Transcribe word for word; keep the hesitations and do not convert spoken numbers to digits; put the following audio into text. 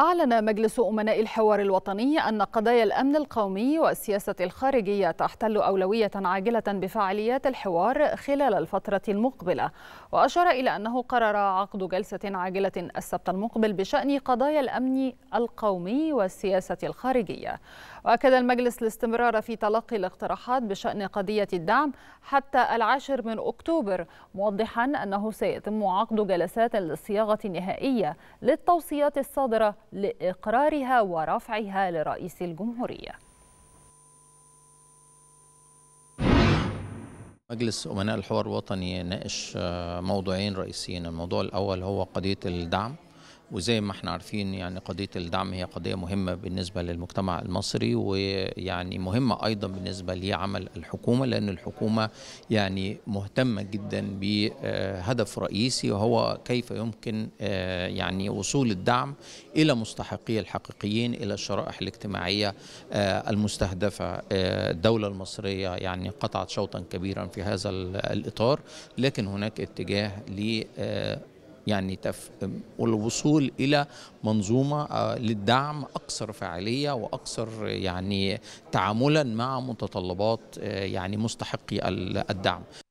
أعلن مجلس أمناء الحوار الوطني أن قضايا الأمن القومي والسياسة الخارجية تحتل أولوية عاجلة بفعاليات الحوار خلال الفترة المقبلة، وأشار إلى أنه قرر عقد جلسة عاجلة السبت المقبل بشأن قضايا الأمن القومي والسياسة الخارجية. وأكد المجلس الاستمرار في تلقي الاقتراحات بشأن قضية الدعم حتى العاشر من أكتوبر، موضحا أنه سيتم عقد جلسات للصياغة النهائية للتوصيات الصادرة لإقرارها ورفعها لرئيس الجمهورية. مجلس أمناء الحوار الوطني ناقش موضوعين رئيسيين. الموضوع الأول هو قضية الدعم، وزي ما احنا عارفين يعني قضية الدعم هي قضية مهمة بالنسبة للمجتمع المصري، ويعني مهمة أيضا بالنسبة لعمل الحكومة، لأن الحكومة يعني مهتمة جدا بهدف رئيسي وهو كيف يمكن يعني وصول الدعم إلى مستحقي الحقيقيين، إلى الشرائح الاجتماعية المستهدفة. الدولة المصرية يعني قطعت شوطا كبيرا في هذا الإطار، لكن هناك اتجاه ل يعني تف... والوصول إلى منظومة للدعم أكثر فعالية وأكثر يعني تعاملا مع متطلبات يعني مستحقي الدعم.